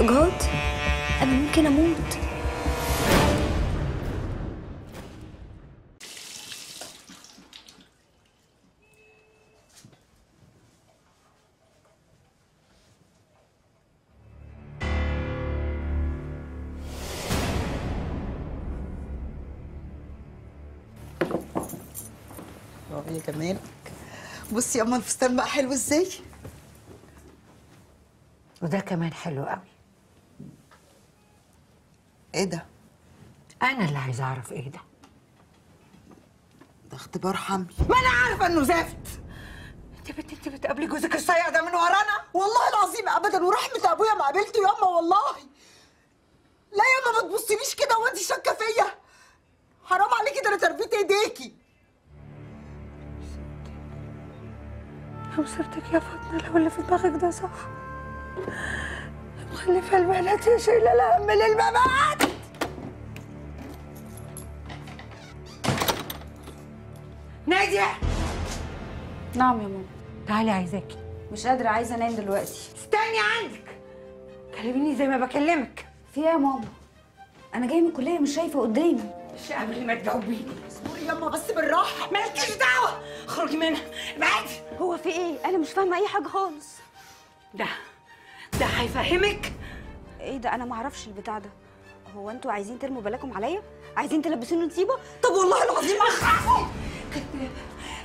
إجهاض؟ أنا ممكن أموت. يا جمالك. بصي يا اما الفستان بقى حلو ازاي؟ وده كمان حلو قوي. ايه ده؟ انا اللي عايزه اعرف ايه ده؟ ده اختبار حمل. ما انا عارفه انه زفت. انت بتقابلي جوزك الصيع ده من ورانا؟ والله العظيم ابدا ورحمه ابويا ما قابلته يا اما والله. لا يا اما ما تبصيليش كده وانت شاكه فيا. حرام عليكي، ده انا تربيت ايديكي. لو سرتك يا فاطمه، لو اللي في دماغك ده صح، مخلفه البنات يا شايله الهم للبنات. ناديه. نعم يا ماما. تعالي عايزاكي. مش قادره، عايزه انام دلوقتي. استني عندك، كلميني زي ما بكلمك. في ايه يا ماما؟ انا جايه من الكليه مش شايفه قدامي. مش قبل ما تجاوبيني. اصبري يما بس بالراحه. مالكيش دعوه، اخرجي منها، ابعدي. هو في ايه؟ انا مش فاهمه اي حاجه خالص. ده هيفهمك. ايه ده؟ انا ما اعرفش البتاع ده. هو انتوا عايزين ترموا بالكم عليا؟ عايزين تلبسوني نصيبه؟ طب والله العظيم اخافوا. كدابه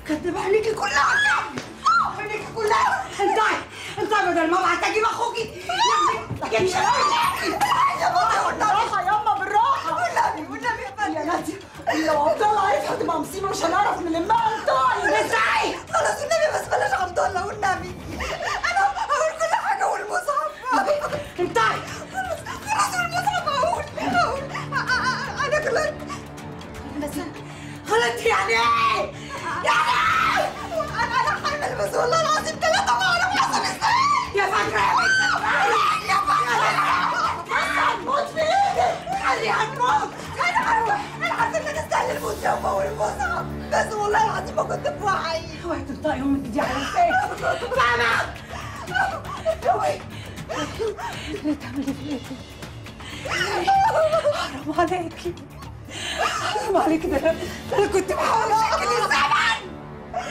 كدابه عينيكي كلها كدابه. عينيكي كلها. انتي بدل ما ابعت اجيب اخوكي يا شباب. بالراحه يما بالراحه. والنبي يا ناديه، لو عبد الله عرف هتبقى مصيبه، مش هنعرف نلمها. انتي ازاي؟ خلاص والنبي بس بلاش عبد الله والنبي. انا هقول كل حاجه والمصحف. انتي خلاص والمصحف هقول انا غلطت. بس غلطت يعني ايه؟ يعني انا حامل بس والله العظيم 3 ما اعرف حصل ازاي. يا فاكره يا بنتي، يا فاكره هتموت في ايدي. خليها هتموت. أنا حاسة إنك تستاهل الموت يا أمه والمصعب، بس والله العظيم ما كنت في وعيي. أوعي تنطقي أمك دي على لسانك. فاهمك؟ أوعي. ليه تعملي فيا كده؟ حرام عليكي. حرام عليكي، ده أنا كنت بحاول أشكل الزمن.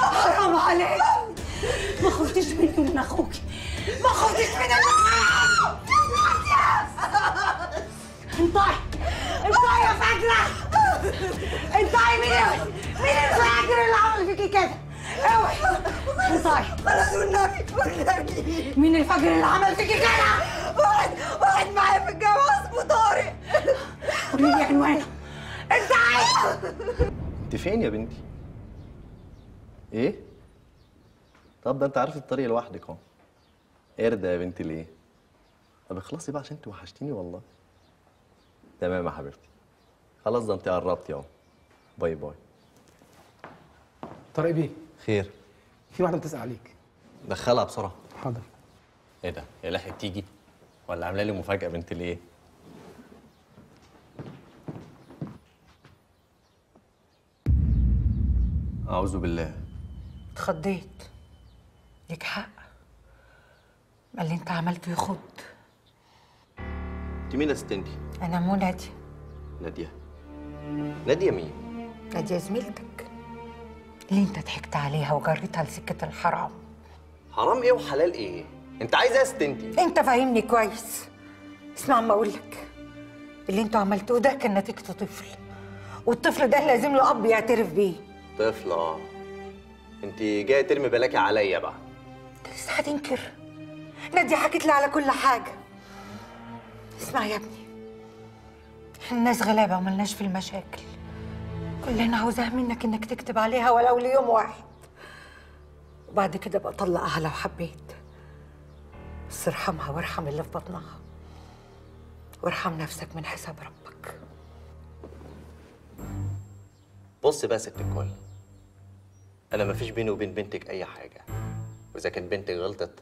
حرام عليكي. ما خفتيش مني ومن أخوكي. ما خفتيش من الأخوة. انطقي. انطقي يا فاجرة! انطقي. مين الفاجر اللي عمل فيكي كده؟ اوعي! انطقي! خلاص والنبي والنبي! مين الفاجر اللي عمل فيكي كده؟ واحد معايا في الجامعة اسمه طارق. قولي لي عنوانه. انطقي! انت فين يا بنتي؟ ايه؟ طب ده انت عارف الطريق لوحدك اهو. ارضى يا بنتي ليه؟ طب اخلصي بقى عشان انت وحشتيني والله. تمام يا حبيبتي. خلاص ده انت قربتي اهو. باي باي. طارق بيه. خير. في واحدة بتسأل عليك. دخلها بسرعة. حاضر. ايه ده؟ هي لحقت تيجي؟ ولا عاملة لي مفاجأة بنت الايه؟ أعوذ بالله. اتخضيت. ليك حق. ما اللي أنت عملته يخض. أنت مين يا ست انتي؟ أنا مو نادية. نادية؟ نادية مين؟ نادية زميلتك اللي أنت ضحكت عليها وجريتها لسكة الحرام. حرام إيه وحلال إيه؟ أنت عايزة إيه يا ست انتي؟ أنت فاهمني كويس. اسمع أما أقول لك، اللي أنتوا عملتوه ده كان نتيجته طفل، والطفل ده لازم له أب يعترف بيه. طفل أه. أنت جاية ترمي بلاكي عليا بقى. أنت لسه هتنكر؟ نادية حكت لي على كل حاجة. اسمع يا ابني، احنا الناس غلابه وملناش في المشاكل. كل اللي انا عاوزاه منك انك تكتب عليها ولو ليوم واحد، وبعد كده بقى طلقها لو حبيت، بس ارحمها وارحم اللي في بطنها، وارحم نفسك من حساب ربك. بص بقى يا ست الكل، انا مفيش بيني وبين بنتك اي حاجه، واذا كانت بنتك غلطت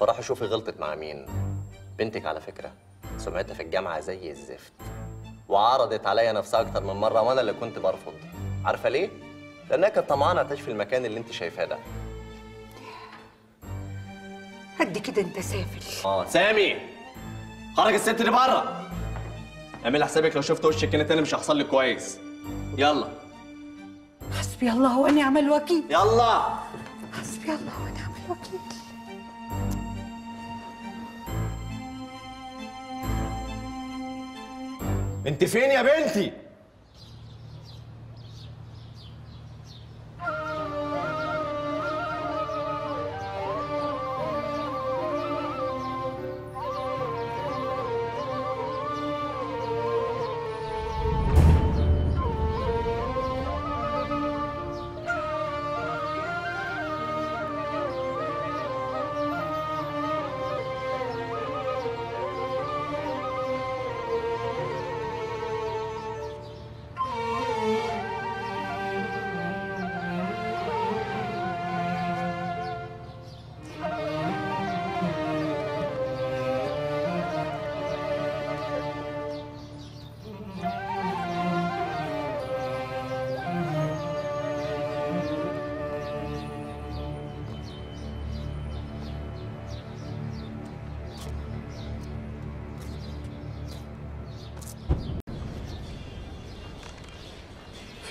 فراح اشوفي غلطت مع مين. بنتك على فكره سمعتها في الجامعه زي الزفت، وعرضت عليا نفسها اكتر من مره وانا اللي كنت برفض. عارفه ليه؟ لانها كانت طمعانه تعيش في المكان اللي انت شايفاه ده. قد كده انت سافل. اه سامي. خرج الست دي بره. اعمل حسابك لو شفت وشك هنا تاني مش هيحصل لك كويس. يلا. حسبي الله ونعم الوكيل. يلا. حسبي الله ونعم الوكيل. انت فين يا بنتي؟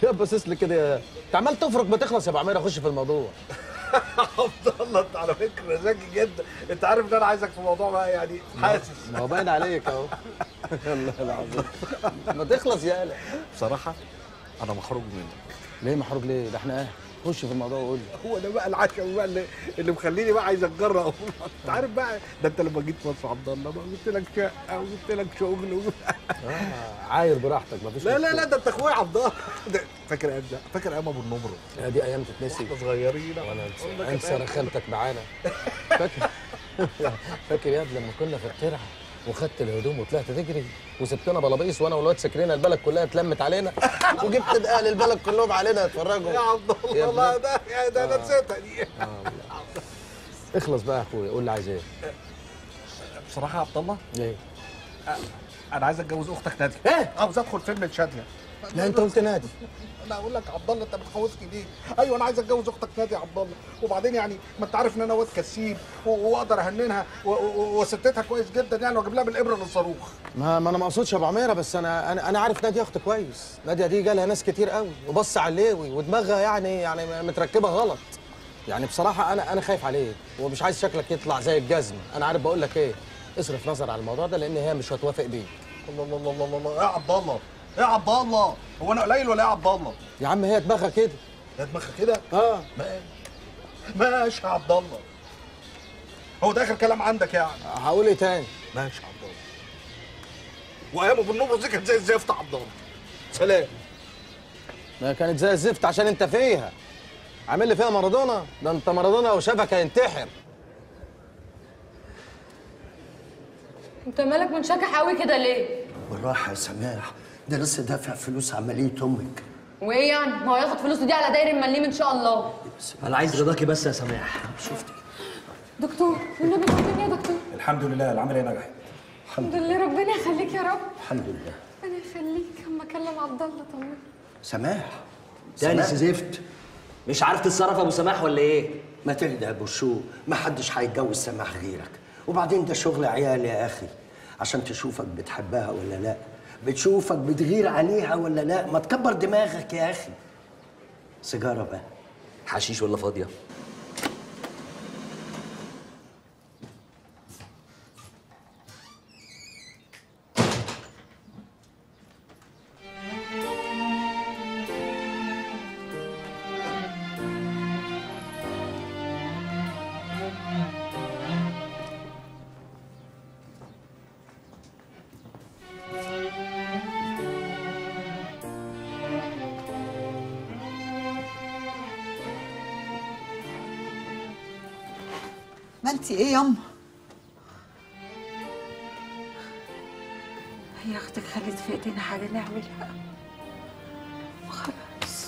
يا باصص لي كده يا انت عمال تفرك ما تخلص يا ابو عمير. اخش في الموضوع. عبد الله انت على فكره ذكي جدا. انت عارف ان انا عايزك في موضوع بقى يعني حاسس. ما هو باين عليك اهو. والله العظيم ما تخلص يا قلق. بصراحه انا محروج منك. ليه محروج ليه؟ ده احنا اهل. خش في الموضوع وقول لي. هو ده بقى العشم بقى اللي مخليني بقى عايز اتجرأ. انت عارف بقى ده انت لما جيت مصر عبد الله بقى قلت لك شقه وقلت لك شغل. عاير براحتك مفيش. لا لا لا ده انت اخويا عبد الله. فاكر ايام ده؟ فاكر ايام ابو النمره؟ دي ايام تتنسي. احنا صغيرين. وانا انسى رخامتك معانا. فاكر فاكر ياد لما كنا في الترعه وخدت الهدوم وطلعت تجري وسبتنا بلابيس وانا والواد ساكرين البلد كلها اتلمت علينا وجبت اهل البلد كلهم علينا يتفرجوا. يا عبد الله ده انا نسيتها دي. اخلص بقى يا اخويا قول لي عايز ايه. بصراحه يا عبد الله ايه؟ انا عايز اتجوز اختك ناديه. ايه؟ عاوز ادخل فيلم شاديه. لا انت قلت نادي. انا اقول لك عبد الله انت بتخوفني ليه؟ ايوه انا عايز اتجوز اختك ناديه يا عبد الله، وبعدين يعني ما انت عارف ان انا واد كسيب واقدر اهننها وستتها كويس جدا يعني واجيب لها بالابره للصاروخ. ما انا ما اقصدش يا ابو عميره بس انا عارف ناديه اخت كويس، ناديه دي جالها ناس كتير قوي وبص عليوي ودماغها يعني متركبه غلط. يعني بصراحه انا خايف عليك ومش عايز شكلك يطلع زي الجزم، انا عارف بقول لك ايه؟ اصرف نظر على الموضوع ده لان هي مش هتوافق بيك. الله الله الله الله يا عبد الله. ايه يا عبد الله؟ هو انا قليل ولا ايه يا عبد الله؟ يا عم هي دماغها كده. هي دماغها كده؟ اه. ماشي يا عبد الله. هو ده اخر كلام عندك يعني؟ هقول ايه تاني؟ ماشي يا عبد الله. وايامه بالنمر دي كانت زي الزفت يا عبد الله. سلام. ما كانت زي الزفت عشان انت فيها. عامل لي فيها مارادونا؟ ده انت مارادونا لو شافك هينتحر. انت مالك منشكح قوي كده ليه؟ بالراحه يا سماح. ده لسه دافع فلوس عمليه امك. وايه يعني؟ ما هو ياخد فلوسه دي على داير المليم ان شاء الله. انا عايز رضاكي بس يا سماح. شفتي دكتور والنبي شفتني يا دكتور. الحمد لله العمليه نجحت. الحمد لله ربنا يخليك يا رب. الحمد لله. انا يخليك اما اكلم عبد الله طمني. سماح ده انا زفت مش عارف تتصرف يا ابو سماح ولا ايه؟ ما تهدى يا ابو شو، ما حدش هيتجوز سماح غيرك، وبعدين ده شغل عيال يا اخي. عشان تشوفك بتحبها ولا لا، بتشوفك بتغير عليها ولا لا، ما تكبر دماغك يا اخي. سيجاره بقى حشيش ولا فاضيه؟ انت ايه ياما؟ هي اختك خلت في ايدينا حاجه نعملها وخلاص.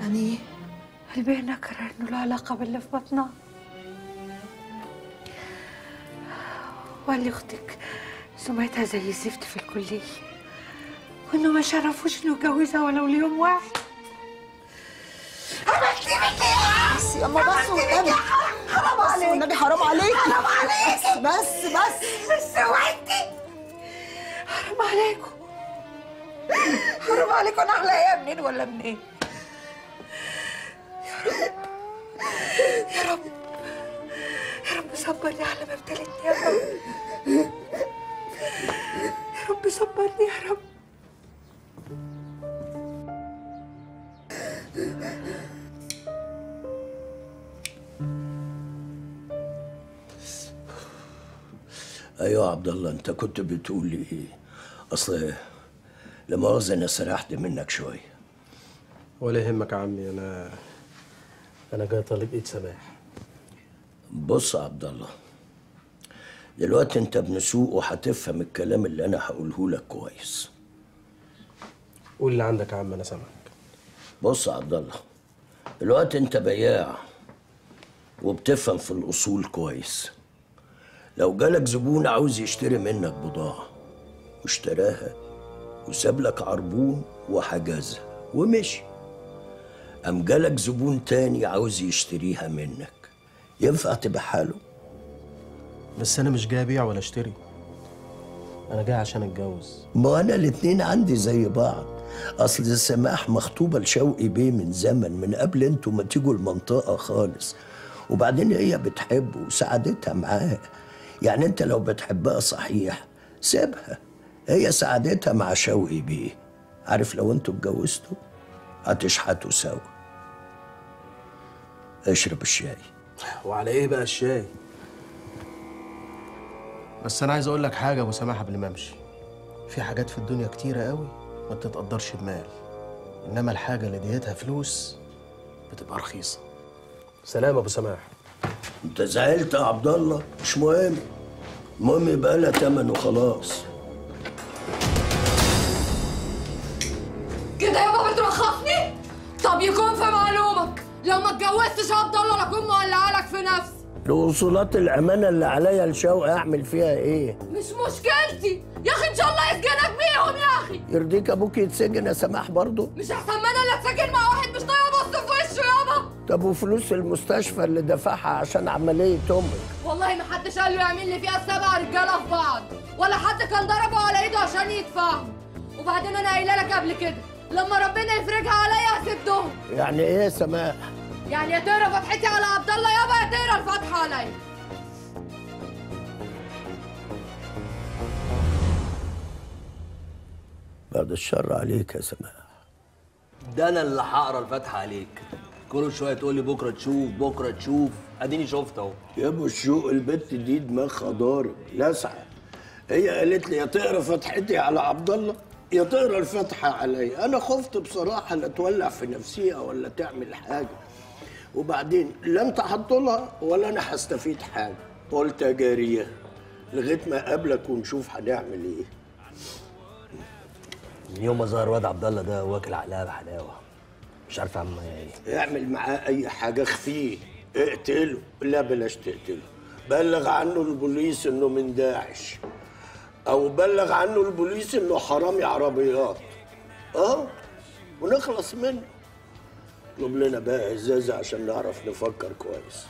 يعني ايه؟ قلبنا كره انه له علاقه باللي في بطنها. وقال لي اختك سمعتها زي الزفت في الكليه وانه ما شرفوش انه يتجوزها ولو ليوم واحد. عملت بيك ايه؟ بس ياما بس قدامك. حرام عليك والنبي، حرام عليك. حرام عليك. بس بس بس وانتي حرام عليكم، حرام عليكم. انا اعلى منين ولا منين؟ يا رب يا رب يا رب صبرني على ما ابتليتني يا رب، يا رب صبرني يا رب. ايوه يا عبد الله، انت كنت بتقول لي ايه؟ اصل لا مؤاخذة انا سرحت منك شويه. ولا يهمك يا عمي، انا جاي طالب ايد سماح. بص يا عبد الله، دلوقتي انت ابن سوق وهتفهم الكلام اللي انا هقوله لك كويس. قول اللي عندك يا عم، انا سامعك. بص يا عبد الله، دلوقتي انت بياع وبتفهم في الاصول كويس. لو جالك زبون عاوز يشتري منك بضاعة واشتراها وساب لك عربون وحجزها ومشي، قام جالك زبون تاني عاوز يشتريها منك، ينفع تبيعها له؟ بس أنا مش جاي أبيع ولا أشتري، أنا جاي عشان أتجوز. ما أنا الاتنين عندي زي بعض، أصل سماح مخطوبة لشوقي بيه من زمن، من قبل أنتوا ما تيجوا المنطقة خالص، وبعدين هي بتحبه وسعادتها معاه. يعني انت لو بتحبها صحيح سيبها، هي سعادتها مع شوقي بيه. عارف لو انتوا اتجوزتوا هتشحتوا سوا. اشرب الشاي. وعلى ايه بقى الشاي؟ بس انا عايز اقول لك حاجه يا ابو سماحه قبل ما امشي. في حاجات في الدنيا كتيره قوي ما بتتقدرش بمال، انما الحاجه اللي ديتها فلوس بتبقى رخيصه. سلام ابو سماح. انت زعلت يا عبد الله؟ مش مهم، المهم يبقى لها تمن وخلاص. كده يابا بترخصني؟ طب يكون في معلومك لو ما اتجوزتش يا عبد الله انا اكون مولعالك في نفسي. الوصولات الامانه اللي عليا لشوقي اعمل فيها ايه؟ مش مشكلتي يا اخي، ان شاء الله يسجنك بيهم يا اخي. يرضيك ابوك يتسجن يا سماح برضه؟ مش احسن ما انا اللي اتسجن مع واحد مش طايقه ابص في وشه يابا. طب وفلوس المستشفى اللي دفعها عشان عمليه امك؟ والله ما حدش قال له يعمل لي فيها 7 رجاله في بعض، ولا حد كان ضربه على ايده عشان يدفعه. وبعدين انا قايله لك قبل كده لما ربنا يفرجها عليا هسدهم. يعني ايه يا سماح؟ يعني يا تقرا فتحتي على عبد الله يابا يا تقرا الفاتحه عليا. بعد الشر عليك يا سماح. ده انا اللي هقرا الفاتحه عليك. كل شويه تقول لي بكره تشوف بكره تشوف، اديني شفت اهو. يا ابو الشوق، البت دي دماغها ضارب لسعه. هي قالت لي يا تقرا فتحتي على عبد الله يا تقرا الفاتحه عليا. انا خفت بصراحه لا تولع في نفسيها ولا تعمل حاجه، وبعدين لا انت هتطولها ولا انا هستفيد حاجه. قلت اجاريها لغايه ما اقابلك ونشوف هنعمل ايه. من يوم ما ظهر واد عبد الله ده واكل عقلها بحلاوه، مش عارف اعمل معاه ايه. اعمل معاه اي حاجه، اخفيه، اقتله. لا بلاش تقتله، بلغ عنه البوليس انه من داعش، او بلغ عنه البوليس انه حرامي عربيات ونخلص منه. اطلب لنا بقى ازازه عشان نعرف نفكر كويس.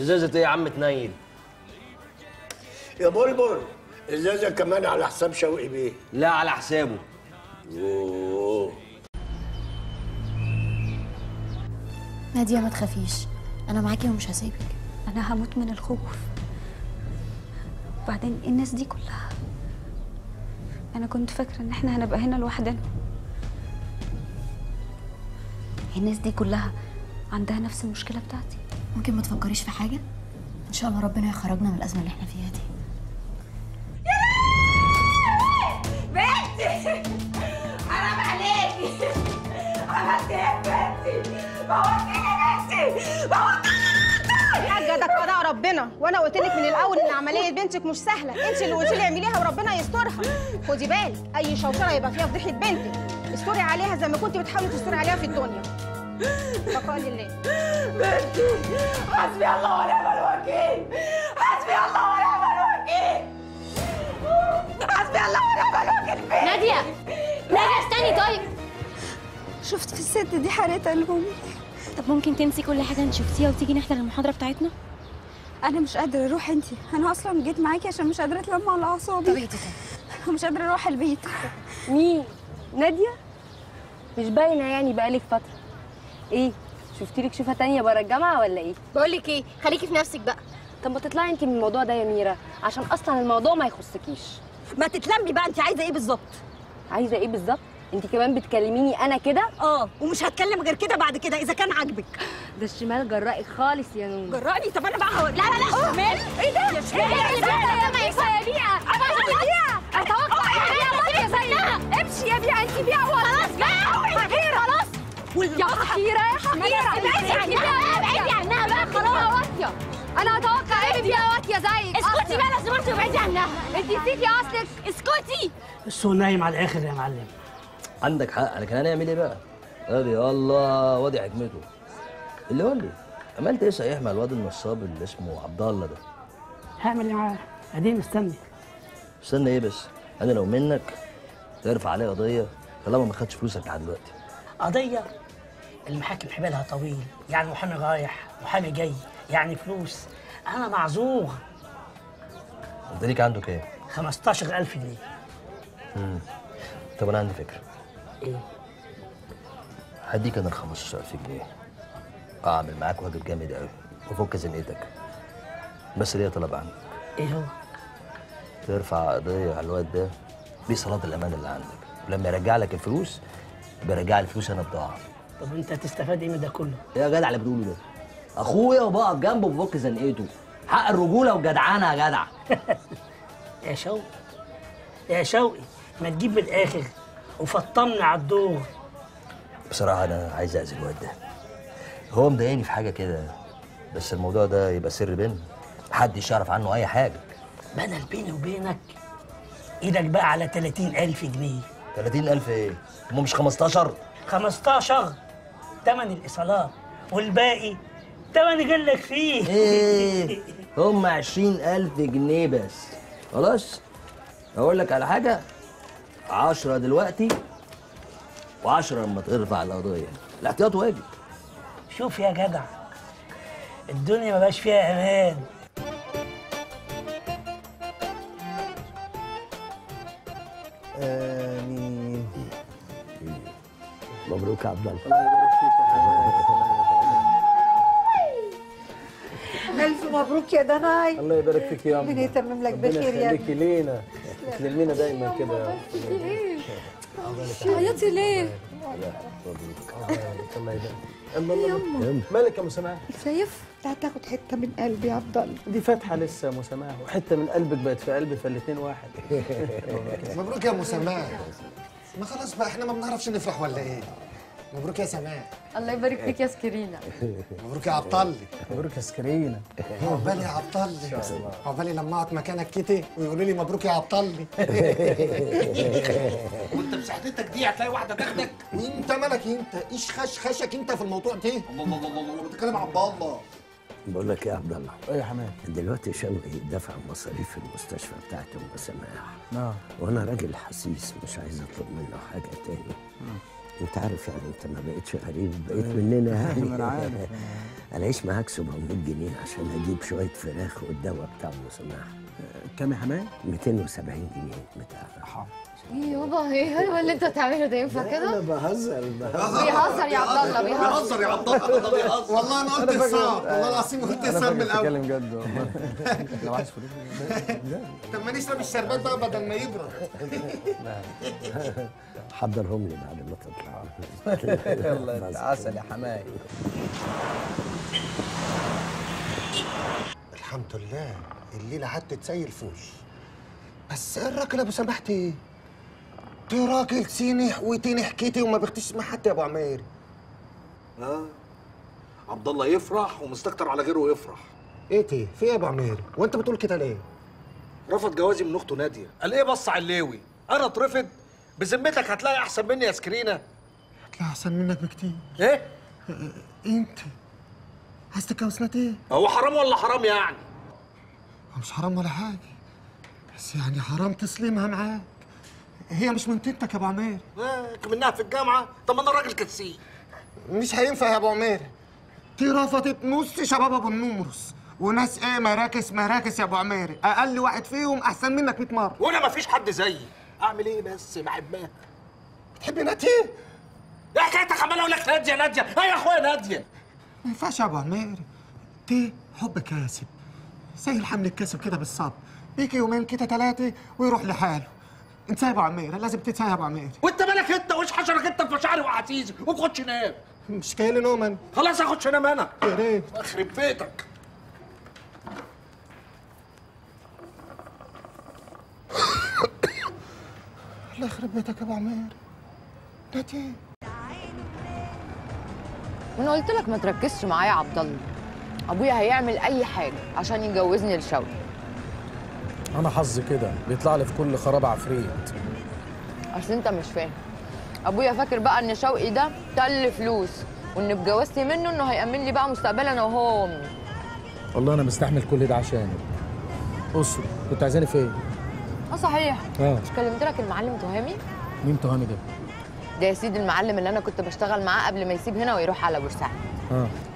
ازازه ايه يا عم تنيل؟ يا بلبل ازازه كمان على حساب شوقي بيه. لا على حسابه. اوه نادية ما تخافيش، أنا معاكي ومش هسيبك. أنا هموت من الخوف. وبعدين الناس دي كلها، أنا كنت فاكرة إن إحنا هنبقى هنا لوحدنا. الناس دي كلها عندها نفس المشكلة بتاعتي. ممكن ما تفكريش في حاجة؟ إن شاء الله ربنا يخرجنا من الأزمة اللي إحنا فيها دي. يا بنتي حرام عليكي، عملت إيه يا بنتي؟ بوكلي نفسي، بوكلي يا جدع. قضاء ربنا، وانا قلت لك من الاول ان عمليه بنتك مش سهله، انت اللي قلت لي اعمليها وربنا يسترها. خدي بالك، اي شوشره يبقى فيها فضيحه بنتك، استري عليها زي ما كنت بتحاولي تستري عليها في الدنيا. بقاء لله. بنتي حسبي الله ونعم الوكيل، حسبي الله ونعم الوكيل، حسبي الله ونعم الوكيل. ناديه ناديه استني. طيب شفت في الست دي حالتها الام. طب ممكن تنسي كل حاجه انت شفتيها وتيجي نحضر المحاضره بتاعتنا؟ انا مش قادره اروح، انتي انا اصلا جيت معاكي عشان مش قادره اتلم على اعصابي. طب اهدي، ومش قادره اروح البيت. مين؟ ناديه؟ مش باينه يعني، بقالك فتره. ايه شفتي لك شوفه تانيه بره الجامعه ولا ايه؟ بقول لك ايه، خليكي في نفسك بقى. طب ما تطلعي انت من الموضوع ده يا ميرا، عشان اصلا الموضوع ما يخصكيش. ما تتلمي بقى، انت عايزه ايه بالظبط؟ عايزه ايه بالظبط؟ انت كمان بتكلميني انا كده؟ اه، ومش هتكلم غير كده بعد كده اذا كان عاجبك. ده الشمال جرائك خالص يا نونو. جرائني؟ طب انا بقى هقول. لا لا لا، شمال؟ ايه ده؟ يا شمال ايه اللي بيحصل يا بيعه؟ انا بيعه اتوقع يا زينها. امشي يا بيعه، انت بيعه خلاص بقى، خلاص يا حقيره يا حقيره. ابعدي عنها بقى خلاص. انا اتوقع ايه يا واتيه زيك. اسكتي بقى لو سمحتي وابعدي عنها. انت نسيتي اصلك. اسكتي. السوق نايم على الاخر يا معلم. عندك حق، لكن هنعمل ايه بقى؟ ادي الله وادي حكمته. اللي قول لي عملت ايه صحيح مع الواد النصاب اللي اسمه عبد الله ده؟ هعمل ايه معاه؟ اديني مستني. مستني ايه بس؟ انا لو منك ترفع عليه قضيه طالما ما خدش فلوسك لحد دلوقتي. قضيه؟ المحاكم حبالها طويل، يعني محامي رايح محامي جاي، يعني فلوس. انا معذور. انت ليك عنده كام؟ 15000 جنيه. طب انا عندي فكره. ايه؟ هديك انا ال 15000 جنيه اعمل معاك واجب جامد قوي وافك زنقتك، بس ليا طلب عنك. ايه هو؟ ترفع قضيه على الواد ده بصلاه الامان اللي عندك، ولما يرجع لك الفلوس برجع الفلوس انا بضاعف. طب انت هتستفاد ايه من ده كله؟ ايه يا جدع اللي بتقوله ده؟ اخويا وبقف جنبه بفك زنقته، حق الرجوله والجدعانه يا جدع. يا شوقي يا شوقي، ما تجيب من الاخر وفطمنا على الدور. بصراحه انا عايز اعزل الواد ده، هو مضايقني في حاجه كده، بس الموضوع ده يبقى سر بيننا، محدش يعرف عنه اي حاجه. بدل بيني وبينك ايدك بقى على 30000 جنيه. 30000 ايه؟ هم مش 15؟ 15 تمن الايصالات، والباقي تمن جلك فيه. ايه؟ هم 20000 جنيه بس. خلاص؟ اقول لك على حاجه، 10 دلوقتي و10 لما ترفع القضيه، الاحتياط واجب. شوف يا جدع، الدنيا ما بقاش فيها امان. امين. مبروك يا عبد الله. الله يبارك فيك. الف مبروك يا دناي. الله يبارك فيك يا عم. ربنا يتمم لك بخير يا عم. خليكي لينا، تكلمينا دايما كده يا عيطتي ليه؟ الله يبارك. يلا مالك يا مسامعه؟ سيف لا تاخد حته من قلبي يا عبد الله. دي فاتحه لسه يا مسامعه، وحته من قلبك بقت في قلبي، فالاثنين واحد. مبروك يا مسامعه. ما خلاص بقى، احنا ما بنعرفش نفرح ولا ايه؟ مبروك يا سماح. الله يبارك فيك يا سكرينه. مبروك يا عبطلي. مبروك يا سكرينه. عقبالي يا عبطلي، عقبالي لما اقعد مكانك كتي ويقولوا لي مبروك يا عبطلي. وانت بصحتك دي هتلاقي واحده تاخدك. وانت مالك انت؟ ايش خشخشك انت في الموضوع ده؟ الله، بتتكلم عن الله. بقول لك ايه يا عبد الله؟ ايه يا حماد؟ دلوقتي شوقي دفع مصاريف المستشفى بتاعت ام سماح. وانا راجل حسيس، مش عايز اطلب منه حاجه تاني. انت عارف يعني، انت ما بقتش غريب، بقيت مننا يعني. ما انا عارف. انا عايش معاك 700 جنيه عشان اجيب شويه فراخ والدواء بتاع مسماح. كام يا حماد؟ 270 جنيه بتاع حاضر. ايه يابا، ايه هو اللي انت بتعمله ده؟ ينفع كده؟ انا بهزر. بيهزر يا عبد الله، بيهزر يا عبد الله، بيهزر. والله انا قلت صعب، والله العظيم قلت صعب من الاول. انا بتكلم جد والله. لو عايز فلوس طب ما نشرب الشربات بقى بدل ما يبرد. حضرهم لي بعد ما تطلع. يلا عسل يا حماي. الحمد لله الليله عدت زي الفوش. بس الراجل ابو سماحتي ايه؟ ده راجل سينح وتنح حكيتي وما بيختش مع حد يا ابو عمير. عبد الله يفرح ومستكتر على غيره يفرح. ايه تي؟ في ايه يا ابو عمير؟ وانت بتقول كده ليه؟ رفض جوازي من اخته ناديه. قال ايه بص على الليوي؟ انا اترفض؟ بذمتك هتلاقي احسن مني يا سكرينه؟ هتلاقي احسن منك بكتير. ايه؟ انت عايز تتجوز سنة ايه؟ هو حرام ولا حرام يعني؟ هو مش حرام ولا حاجه، بس يعني حرام تسلمها معاك. هي مش من تنتك يا ابو عمير. منها في الجامعه؟ طب انا راجل كتسيب. مش هينفع يا ابو عمير، دي رفضت نص شباب ابو النمرس وناس ايه مراكز يا ابو عماري، اقل واحد فيهم احسن منك 100 مره. وانا مفيش حد زيي، اعمل ايه بس بحبها. بتحب ناديه؟ ايه حكايتك عمال اقول لك ناديه ناديه، ايه يا اخويا ناديه؟ ما ينفعش يا ابو عماري، دي حب كاسب، زي الحمل الكاسب كده بالصبر، يجي يومين كده ثلاثه ويروح لحاله. انت يا ابو عماري لازم تنساها يا ابو عماري. وانت مالك انت وش حشرك انت في مشاعري واحاسيسي، وما تاخدش نام. مش كاين نوم انا. خلاص اخدش انام انا. يا ريت. اخرب بيتك. الله يخرب بيتك يا ابو عماري. ناديه. وانا قلت لك ما تركزش معايا يا عبد الله. ابويا هيعمل اي حاجه عشان يجوزني لشوقي. انا حظي كده بيطلع لي في كل خراب عفريت. اصل انت مش فاهم، ابويا فاكر بقى ان شوقي ده تل فلوس، وان اتجوزتي منه انه هيامن لي بقى مستقبل انا وهو وامي. والله انا مستحمل كل ده عشانك. اسره كنت عايزاني في ايه؟ صحيح. مش كلمت لك المعلم تهامي؟ مين تهامي ده؟ ده يا سيدي المعلم اللي انا كنت بشتغل معاه قبل ما يسيب هنا ويروح على بورسعيد.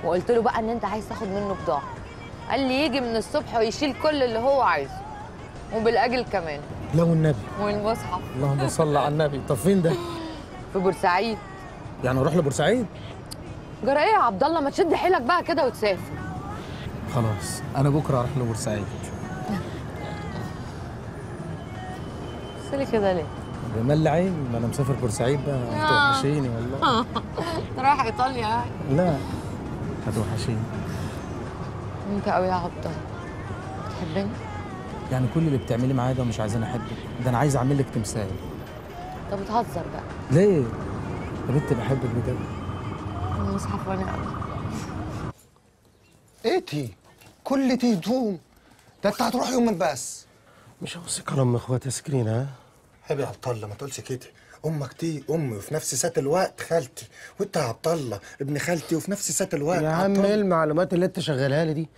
وقلت له بقى ان انت عايز تاخد منه بضاعه. قال لي يجي من الصبح ويشيل كل اللي هو عايزه. وبالاجل كمان. لا والنبي. والمصحف. اللهم صل على النبي. طب فين ده؟ في بورسعيد. يعني اروح لبورسعيد؟ جرى ايه يا عبد الله، ما تشد حيلك بقى كده وتسافر. خلاص انا بكره اروح لبورسعيد. بص لي كده ليه؟ بمل عيني، ما انا مسافر بورسعيد بقى. هتوحشيني والله. رايح ايطاليا يعني؟ لا هتوحشيني. انت قوي يا عبد الله. بتحبني؟ يعني كل اللي بتعمليه معايا ده مش عايزين احبك، ده انا عايز اعمل لك تمثال. طب بتهزر بقى ليه؟ يا بنت بحبك بجد. انا مصحف وانا قوي. ايه تي؟ كل تي هدوم ده انت هتروح يوم بس. مش هوصي كلام اخواتي سكرين. ها؟ عيب يا عبد الله، ما تقولش كده. امك تي امي وفي نفس ساعة الوقت خالتي، وانت يا عبد الله ابن خالتي وفي نفس ساعة الوقت. يا عم ايه المعلومات اللي انت شغالها لي دي؟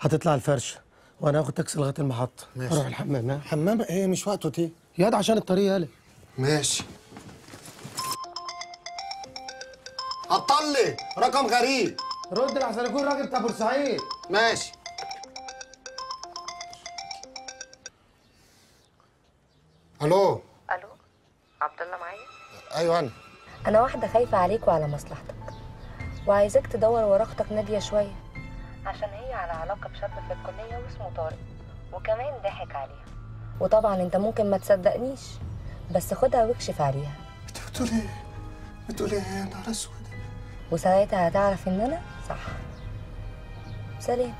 هتطلع الفرشه وانا هاخد تاكسي لغايه المحطه. ماشي. اروح الحمام. ها؟ حمام ايه؟ مش وقته تي ياد عشان الطريق يالا. ماشي. عطلي رقم غريب، رد لحسن يكون راجل بتاع بورسعيد. ماشي. الو. الو عبد الله معايا؟ ايوه انا واحده خايفه عليك وعلى مصلحتك، وعايزاك تدور ورا اختك ناديه شويه، عشان هي على علاقه بشاب في الكليه واسمه طارق، وكمان ضحك عليها. وطبعا انت ممكن ما تصدقنيش، بس خدها واكشف عليها. بتقول ايه؟ بتقول ايه يا نهار اسود؟ وساعتها هتعرف ان انا صح. سلام.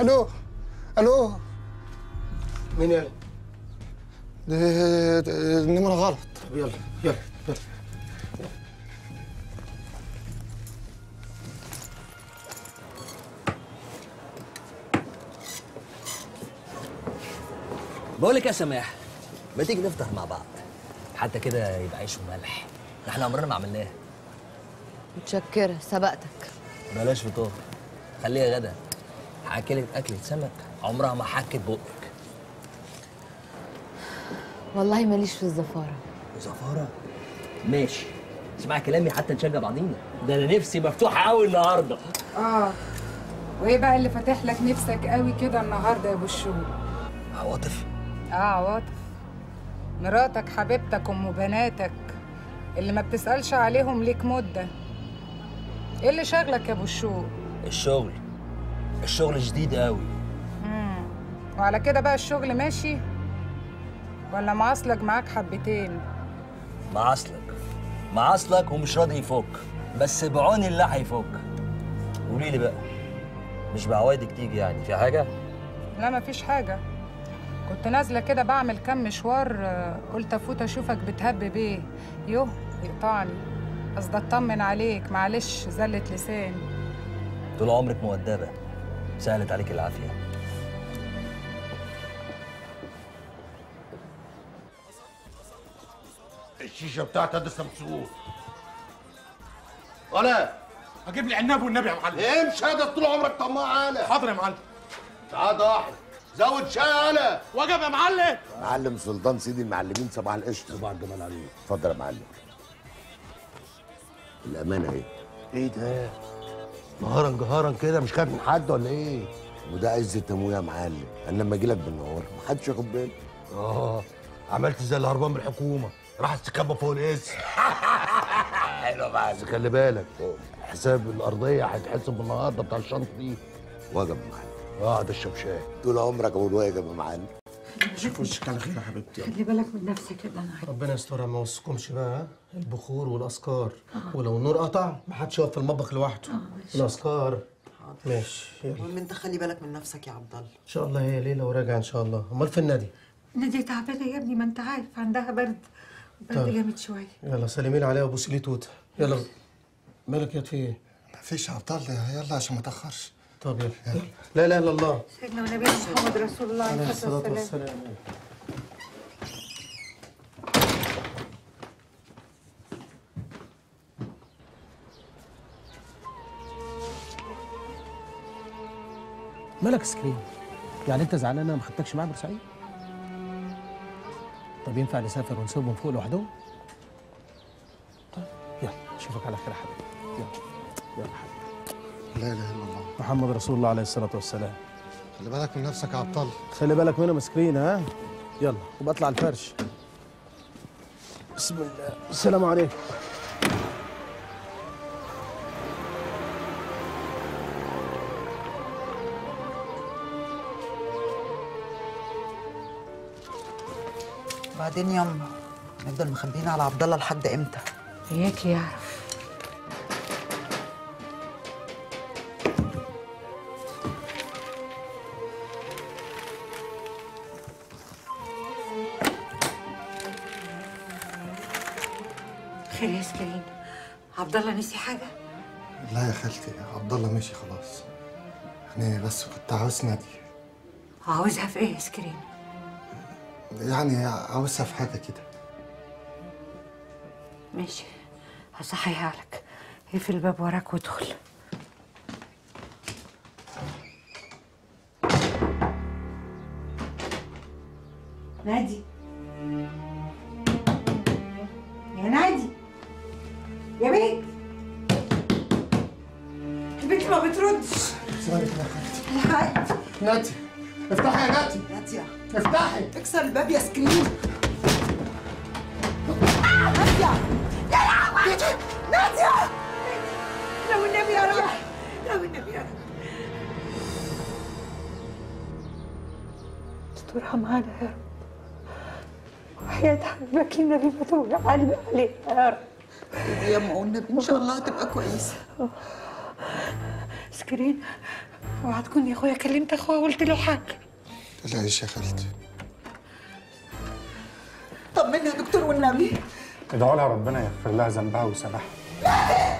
الو. الو. مين يلا؟ النمره غلط. طب يلا يلا يلا. بقول لك يا سماح، ما تيجي نفطر مع بعض، حتى كده يبقى عيش وملح، احنا عمرنا ما عملناها. متشكرة، سبقتك. بلاش فطار، خليها غدا. هاكلك أكلة سمك عمرها ما حكت بقك. والله ماليش في الزفارة. زفارة؟ ماشي، اسمع كلامي حتى نشجع بعضينا. ده أنا نفسي مفتوحة أوي النهاردة. وإيه بقى اللي فاتح لك نفسك أوي كده النهاردة يا أبو الشهور؟ عواطف. عواطف مراتك حبيبتك ام بناتك اللي ما بتسالش عليهم ليك مده. ايه اللي شغلك يا ابو الشوق؟ الشغل جديد قوي. وعلى كده بقى الشغل ماشي ولا معاصلك معاك حبتين؟ معاصلك ومش راضي يفك، بس بعون الله هيفك. قولي لي بقى، مش بعوايدك تيجي يعني في حاجه؟ لا مفيش حاجه، كنت نازله كده بعمل كام مشوار، قلت افوت اشوفك بتهب بيه. يوه يقطعني، قصدي اطمن عليك. معلش زلت لساني. طول عمرك مؤدبه، سهلت عليك العافيه. الشيشه بتاعتي ده سمسوس. ولا اجيب لي عناب والنبي يا معلم. امشي يا ده، طول عمرك طماع. انا حاضر يا معلم. تعال ضاحك زود شاي. انا وجب يا معلم. معلم سلطان سيدي المعلمين، صباح القشطه. صباح الجمال عليك. اتفضل يا معلم. الامانه ايه؟ ايه ده؟ نهارا جهارا كده، مش خايف من حد ولا ايه؟ وده عز التمويه يا معلم، انا لما اجي لك بالنهار محدش ياخد باله. اه عملت زي الهربان من الحكومه، راح استخبى فوق الاسم. حلو بس خلي بالك حساب الارضيه هيتحسب النهارده بتاع الشنطه دي. واجب يا معلم. اه ده الشبشاه طول عمرك ابو الواجب يا معلم. شوف وشك على خير يا حبيبتي. خلي بالك من نفسك يا بنات. ربنا يسترها ما يوصيكمش بقى البخور والاسكار. ولو النور قطع ما حدش يقف في المطبخ لوحده. الاسكار ماشي. المهم انت خلي بالك من نفسك يا عبد الله. ان شاء الله هي ليله وراجعه ان شاء الله. امال فين نادي؟ نادي تعبانه يا ابني، ما انت عارف عندها برد، برد جامد شويه. يلا سلمي لي عليها وبوسي لي توته. يلا مالك يا في ايه؟ مفيش يا عبد الله، يلا عشان ما تاخرش. طب يلا. لا اله الا الله. سيدنا ونبينا محمد رسول الله عليه الصلاه والسلام. مالك سكرين؟ يعني انت زعلان انا ما خدتكش معايا بورسعيد؟ طب ينفع نسافر ونسيبهم فوق لوحدهم؟ طيب يلا اشوفك على خير يا حبيبي. يلا يا حبيبي. لا اله الا الله محمد رسول الله عليه الصلاه والسلام. خلي بالك من نفسك يا عبطل. خلي بالك منها مسكين. ها يلا وبطلع اطلع الفرش. بسم الله السلام عليكم. وبعدين يما نفضل مخبيين على عبد الله لحد امتى؟ اياك يعرف. يا سكرين عبد الله نسي حاجه؟ لا يا خالتي عبد الله ماشي خلاص. يعني بس كنت عاوز نادي. عاوزها في ايه يا سكرين؟ يعني عاوزها في حاجه كده. ماشي هصحيها لك. اقفل الباب وراك وادخل. نادي يا نادي يا بنت. البنت ما بتردش. سيبك يا خالتي. لحقت. ناتي افتحي يا ناتي. ناتيه افتحي. اكسر الباب يا سكرين. ناتيه يا لهوي. ناتيه لو النبي يا رب، لو النبي يا رب. استرها معانا يا رب، وحياة حبيبك النبي ما تولى قلبي عليها يا رب. يا ام والنبي ان شاء الله هتبقى كويسه. سكرين اوعى تكون يا اخويا كلمت اخويا وقلت له حاجه. لا يا خالتي. طمني يا دكتور والنبي. ادعوا لها ربنا يغفر لها ذنبها ويسامحها.